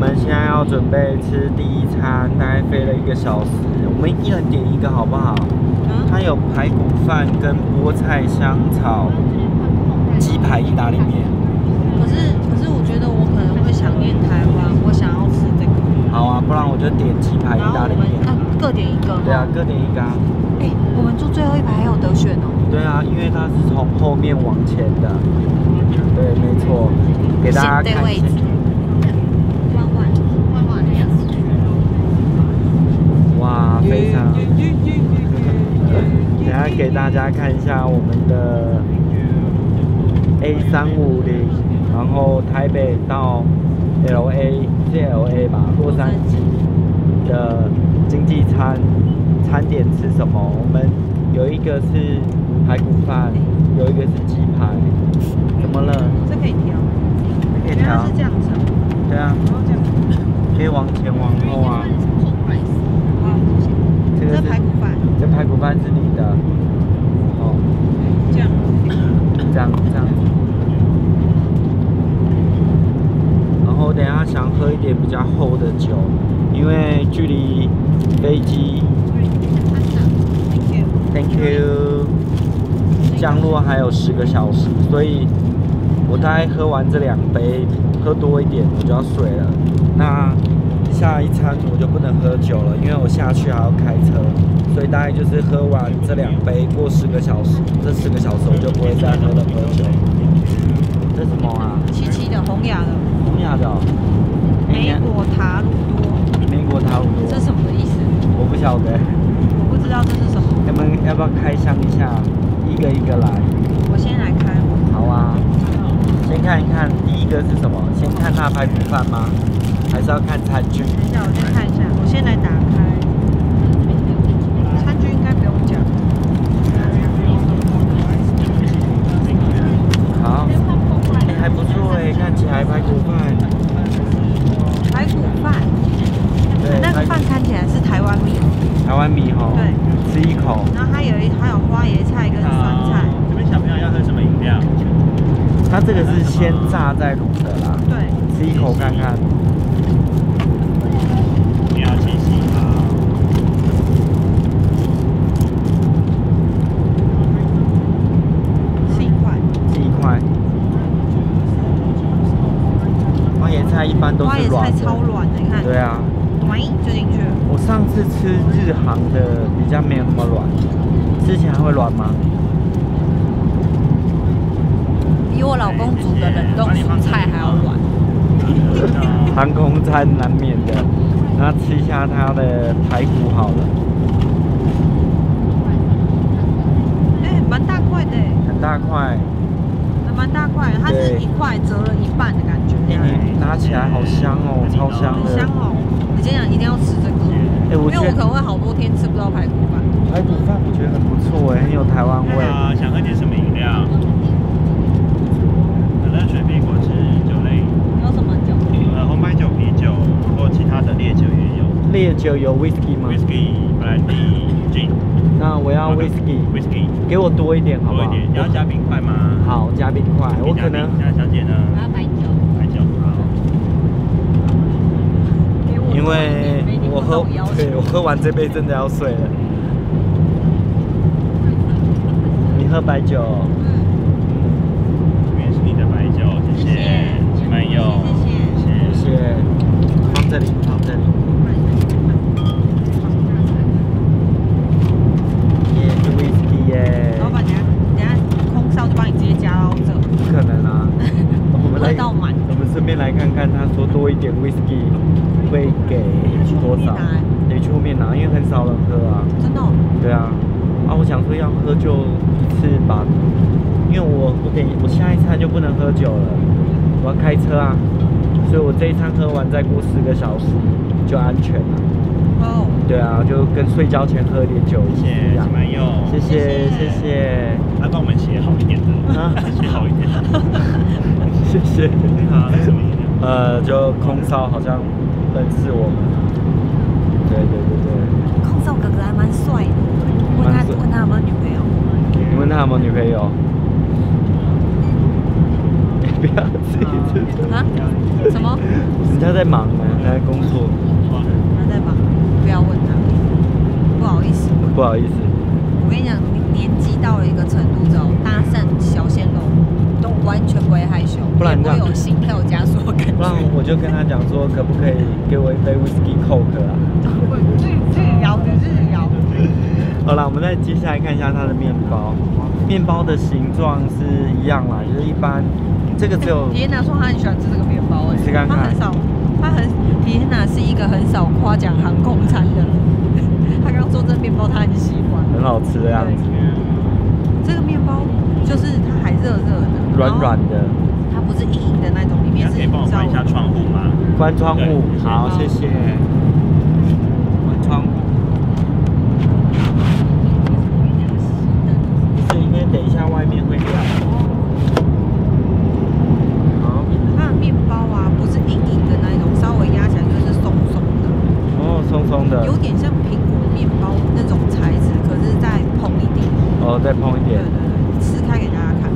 们现在要准备吃第一餐，大概飞了1个小时。我们一人点一个好不好？它有排骨饭跟菠菜香草、鸡排意大利面。可是我觉得我可能会想念台湾，我想要吃这个。 好啊，不然我就点鸡排意大利面。各点一个。对啊，各点一个啊。哎，我们坐最后一排还有得选哦。对啊，因为它是从后面往前的。对，没错。给大家看一下。哇，非常。等下给大家看一下我们的 A350， 然后台北到 LA。 是 LA 吧，洛杉矶的经济餐点吃什么？我们有一个是排骨饭，有一个是鸡排。怎么了？这可以调，可以调。是这样子。对啊。可以往前往后啊。这个是排骨饭。这排骨饭是你的。哦。这样。这样。 我等一下想喝一点比较厚的酒，因为距离飞机 ，Thank you， 降落还有10个小时，所以我大概喝完这2杯，喝多一点我就要睡了。那下一餐我就不能喝酒了，因为我下去还要开车，所以大概就是喝完这2杯过10个小时，这10个小时我就不会再喝酒。这什么啊？7的红芽的。 梅果塔鲁多，梅果塔鲁多，这是什么意思？我不晓得，我不知道这是什么。你们要不要开箱一下？一个一个来。我先来开。好啊，先看一看第一个是什么？先看它排骨饭吗？还是要看餐具？等一下，我先看一下。我先来打开。餐具应该不用讲。好，还不错哎，看起来排骨饭。 台湾米吼，对，吃一口。然后还有花椰菜跟酸菜。这边小朋友要喝什么饮料？它这个是先炸再卤的啦。对，吃一口看看。你要清洗好。吃一块。吃一块。花椰菜一般都是软。花椰菜超软的，你看。对啊。 就进去了。我上次吃日航的比较没有那么软，之前还会软吗？比我老公煮的冷冻蔬菜还要软。航空餐难免的，那吃一下它的排骨好了。哎，蛮大块的。很大块。蛮大块，它是一块折了一半的感觉。拿起来好香哦，超香的。香哦。 你今天一定要吃这个，因为我可能会好多天吃不到排骨饭。排骨饭我觉得很不错哎，很有台湾味。啊，想喝点什么饮料？可乐、水啤、果汁、酒类。有什么酒？红白酒、啤酒或其他的烈酒也有。烈酒有 whisky 吗 ？whisky、brandy、gin。那我要 whisky。给我多一点好不好？多一点。你要加冰块吗？好，加冰块。我可能。那小姐呢？我要白酒。白酒好。 因为我喝完这杯真的要睡了。你喝白酒？这边是你的白酒，谢谢，请慢用，谢谢，放这里，放这里。耶，是 whisky 耶。老板，等下空少就帮你直接加到这。不可能啊！喝到满。我们顺便来看看，他说多一点 whisky。 会给多少？得去后面拿，因为很少人喝啊。真的？对啊。啊，我想说要喝就一次吧，因为我下一餐就不能喝酒了，我要开车啊，所以我这一餐喝完再过4个小时就安全了。哦。对啊，就跟睡觉前喝点酒一样。谢谢，谢谢。他帮我们写好一点的，写好一点。谢谢。你好，那什么饮料？就空少好像。 认识我们，对。空少哥哥还蛮帅的，问他有没有女朋友？你问他有没有女朋友？不要自己吃啊？什么？人家在忙呢。来工作。他在忙，不要问他，不好意思。不好意思。我跟你讲，你年纪到了一个程度之后，搭讪小鲜肉都完全不会害羞，不然会有心跳加速的感觉。不然我就跟他讲说，可不可以给我一杯 whisky coke 啊？自己摇。好了，我们再接下来看一下它的面包。面包的形状是一样啦，就是一般。这个只有皮耶娜说他很喜欢吃这个面包，哎，看看他很少，皮耶娜是一个很少夸奖航空餐的人。他刚做这面包，他很喜欢，很好吃的样子。这个面包就是它还热热的，软软的，它不是硬硬的那种，里面是。可以帮我关一下窗户吗？关窗户，好，谢谢。关窗户。 等一下，外面会亮。好，它的面包啊，不是硬硬的那一种，稍微压起来就是松松的。哦，松松的。有点像苹果面包那种材质，可是再蓬一点。哦，再蓬一点。对对对，撕开给大家看。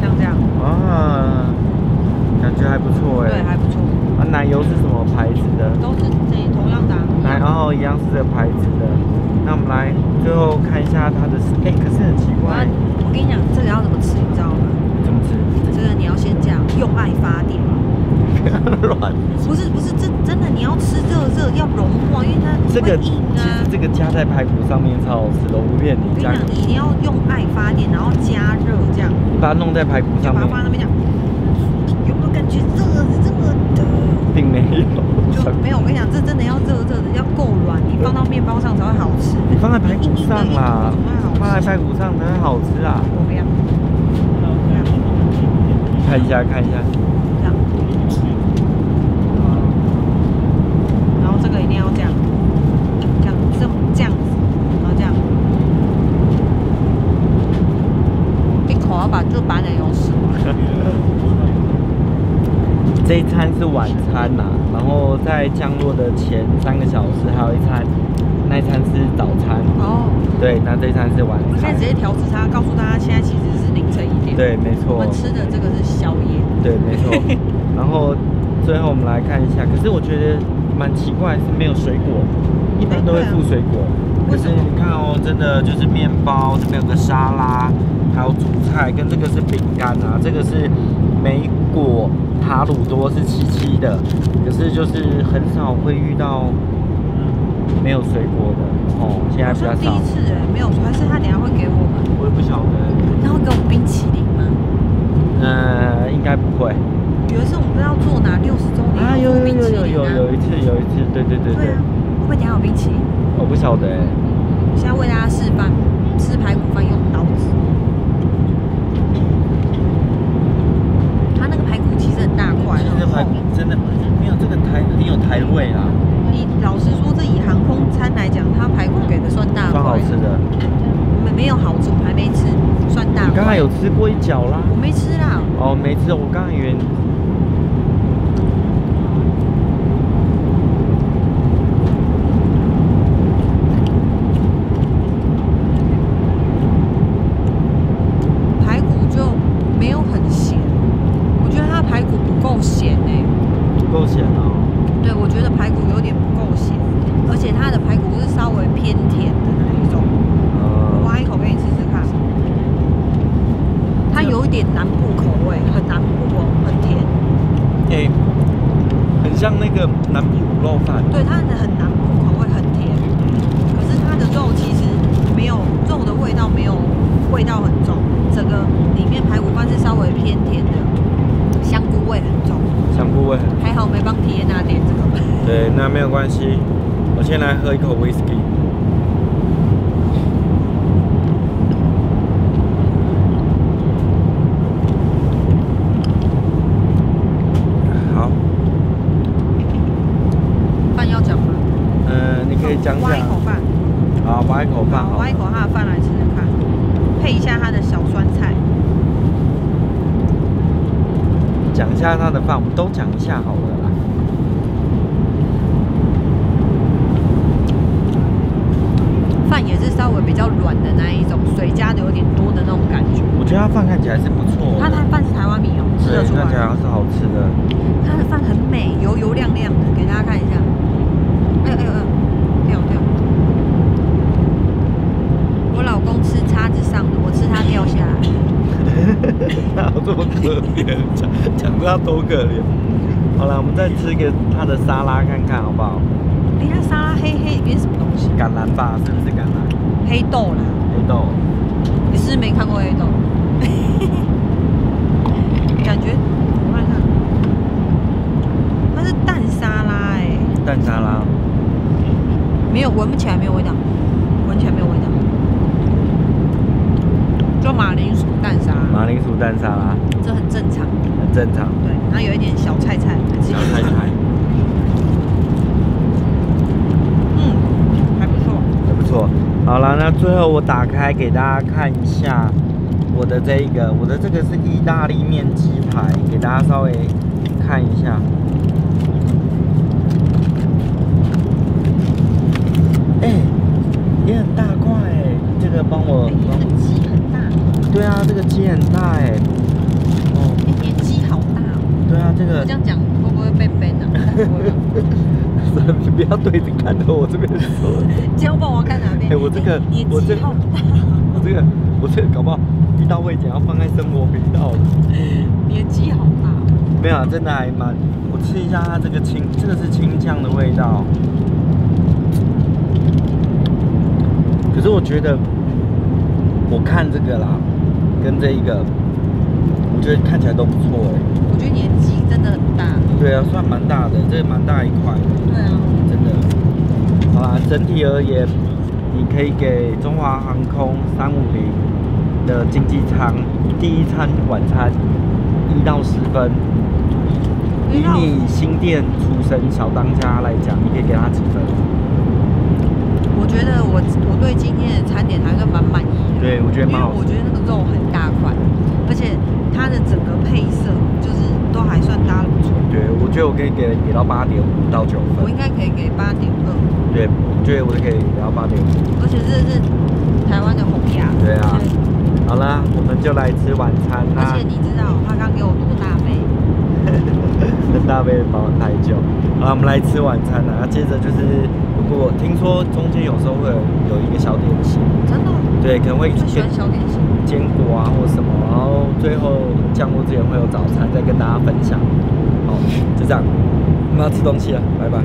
像这样。啊，感觉还不错哎。对，还不错。啊，奶油是什么牌子的？都是这同样的。奶油一样是这牌子的。 那我们来最后看一下它的，哎，可是很奇怪。我跟你讲，这个要怎么吃，你知道吗？怎么吃？这个你要先讲用爱发电。乱。不是，这真的你要吃热，要融化，因为它这个硬啊。其实这个加在排骨上面超好吃的，我不骗你。我跟你讲，你一定要用爱发电，然后加热这样。你把它弄在排骨上面。就把它放在那边讲，有没有感觉热的？并没有。 就没有，我跟你讲，这真的要热的，要够软，你放到面包上才会好吃。你放在排骨上啦，放在排骨上才会好吃啊！我不要。看一下。这样。然后这个一定要这样，这样子，然后这样，一口要把这把奶油吃完。这一餐是晚餐呐、啊，然后在降落的前3个小时还有一餐，那一餐是早餐哦。对，那这一餐是晚餐。我现在直接调时差，告诉大家现在其实是凌晨1点。对，没错。我们吃的这个是宵夜。对，没错。然后最后我们来看一下，可是我觉得蛮奇怪是没有水果，一般都会附水果。可是你看哦，真的就是面包这边有个沙拉，还有主菜，跟这个是饼干啊，这个是梅果。 塔鲁多是7的，可是就是很少会遇到没有水果的哦，现在比较少。第一次哎，没有，还是他等下会给我们？我也不晓得。他会给我们冰淇淋吗？应该不会。有一次我们不知道坐哪60周年啊，有一次，对。会不会等下有冰淇淋？我不晓得哎。现在为大家示范吃排骨饭用刀子。 真的没有这个台很有台味啦。你老实说，这以航空餐来讲，它排骨给的算大块，算好吃的。没有好吃，我还没吃，算大块。你刚才有吃过一角啦？我没吃啦。哦，没吃，我刚才以为。排骨就没有很咸，我觉得它的排骨不够咸哎、欸。 不够咸哦。对，我觉得排骨有点不够咸，而且它的排骨是稍微偏甜的那一种。我挖一口给你试试看。它有一点南部口味，很南部哦，很甜。哎、欸，很像那个南部卤肉饭。对，它很南部口味，很甜。可是它的肉其实没有肉的味道，没有味道很重。整个里面排骨饭是稍微偏甜的，香菇味很重。 香菇味还好，没帮皮耶娜点这个。对，那没有关系。我先来喝一口 whisky。好。饭要讲吗？你可以讲讲。挖一口饭。好，挖一口饭。挖一口他的饭来吃吃看，配一下他的小酸菜。 讲一下他的饭，我们都讲一下好了啦。饭也是稍微比较软的那一种，水加的有点多的那种感觉。我觉得他饭看起来是不错。他的饭是台湾米哦，吃得出来。对，看起来是好吃的。他的饭很美，油怜，讲到他多可怜。好了，我们再吃一个他的沙拉看看好不好？哎呀，沙拉黑黑里面什么东西？橄榄吧，是不是橄榄？黑豆啦。黑豆。你是不是没看过黑豆？感觉我看看，它是蛋沙拉哎、欸。蛋沙拉。没有，闻不起来没有味道，闻起来没有味道。 就马铃薯蛋沙拉，马铃薯蛋沙拉，这很正常，很正常。对，然后有一点小菜菜，小菜菜，嗯，还不错，还不错。好了，那最后我打开给大家看一下我的这一个，我的这个是意大利面鸡排，给大家稍微看一下。 这个鸡很大哎、欸，哦，你的鸡好大哦。对啊，这个这样讲会不会被 ban 啊？你不要对着看着我这边说。这样不然我看哪边？哎、欸，我这个，欸、我这个，我这个搞不好一到位，只要放在生活频道了。你的鸡好大、哦。没有、啊，真的还蛮。我吃一下它这个青，这个是青酱的味道。可是我觉得，我看这个啦。 跟这一个，我觉得看起来都不错哎、欸。我觉得你的鸡真的很大。对啊，算蛮大的，这蛮大一块的。对啊，真的。好啦，整体而言，你可以给中华航空350的经济舱第一餐晚餐1到10分。以你新店出身小当家来讲，你可以给他几分？我觉得我对今天的餐点还是蛮满意。 对，我觉得蛮好吃。因为我觉得那个肉很大块，而且它的整个配色就是都还算搭的不错。对，我觉得我可以给到8.5到9分。我应该可以给8.2。对，我觉得我可以给到8.5。而且这是台湾的红牙。对啊。好啦，我们就来吃晚餐啦。而且你知道他刚给我多大杯？很大杯的白酒。好啦，我们来吃晚餐啦。接着就是，如果听说中间有时候会有一个小点心。真的。 对，可能会选小点心、坚果啊，或什么，然后最后降落之前会有早餐，再跟大家分享。好，就这样，我们要吃东西了，拜拜。